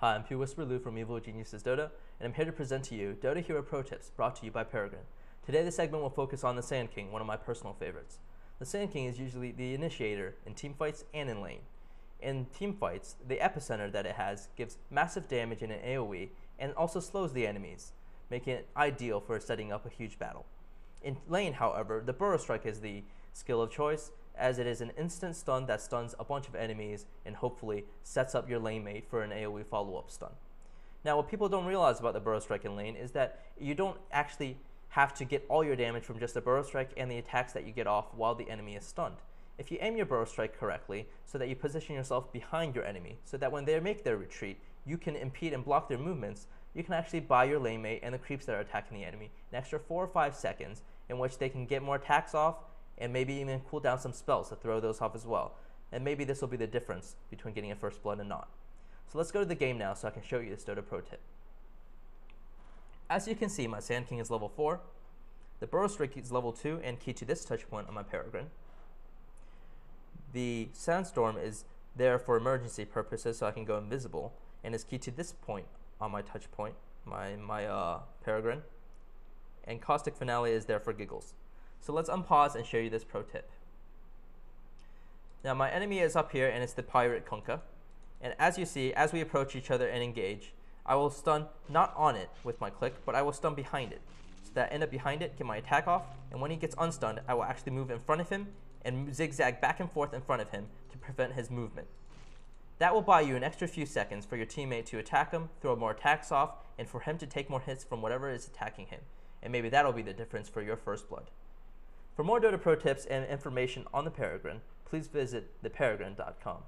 Hi, I'm Pu Liu from Evil Geniuses Dota, and I'm here to present to you Dota Hero Pro Tips brought to you by Peregrine. Today the segment will focus on the Sand King, one of my personal favorites. The Sand King is usually the initiator in teamfights and in lane. In teamfights, the epicenter that it has gives massive damage in an AoE and also slows the enemies, making it ideal for setting up a huge battle. In lane, however, the Burrow Strike is the skill of choice, as it is an instant stun that stuns a bunch of enemies and hopefully sets up your lane mate for an AoE follow-up stun. Now, what people don't realize about the Burrow Strike in lane is that you don't actually have to get all your damage from just the Burrow Strike and the attacks that you get off while the enemy is stunned. If you aim your Burrow Strike correctly so that you position yourself behind your enemy so that when they make their retreat, you can impede and block their movements, you can actually buy your lane mate and the creeps that are attacking the enemy an extra 4 or 5 seconds in which they can get more attacks off and maybe even cool down some spells to throw those off as well. And maybe this will be the difference between getting a first blood and not. So let's go to the game now so I can show you this Dota Pro tip. As you can see, my Sand King is level 4, the Burrow Strike is level 2 and key to this touch point on my Peregrine. The Sandstorm is there for emergency purposes so I can go invisible and is key to this point on my touch point, my Peregrine. And Caustic Finale is there for giggles. So let's unpause and show you this pro tip. Now my enemy is up here and it's the pirate Kunkka, and as you see, as we approach each other and engage, I will stun not on it with my click, but I will stun behind it, so that I end up behind it, get my attack off, and when he gets unstunned, I will actually move in front of him and zigzag back and forth in front of him to prevent his movement. That will buy you an extra few seconds for your teammate to attack him, throw more attacks off, and for him to take more hits from whatever is attacking him, and maybe that'll be the difference for your first blood. For more Dota Pro tips and information on the Peregrine, please visit theperegrine.com.